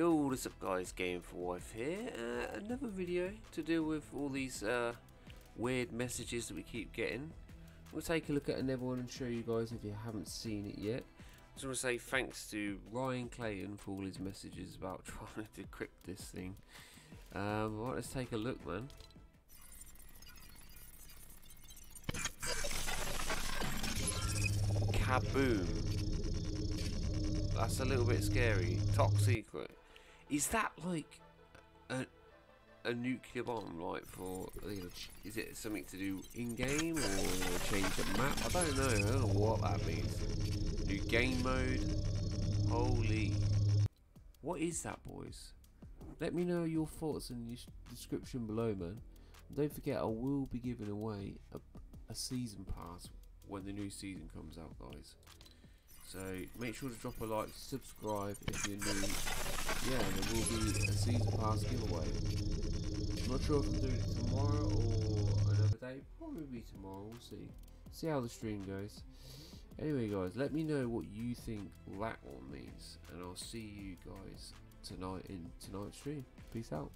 Yo, what is up guys, Game4Wife here, another video to deal with all these weird messages that we keep getting. We'll take a look at another one and show you guys if you haven't seen it yet. I just want to say thanks to Ryan Clayton for all his messages about trying to decrypt this thing. Right, let's take a look, man. Kaboom. That's a little bit scary. Top secret. Is that like a nuclear bomb, like for, is it something to do in game or change the map? I don't know. I don't know what that means. New game mode. Holy. What is that, boys? Let me know your thoughts in the description below, man. And don't forget, I will be giving away a season pass when the new season comes out, guys. So make sure to drop a like, subscribe if you're new. Yeah, there will be a season pass giveaway. I'm not sure if I'm doing it tomorrow or another day. Probably tomorrow, we'll see. See how the stream goes. Anyway guys, let me know what you think that one means. And I'll see you guys tonight in tonight's stream. Peace out.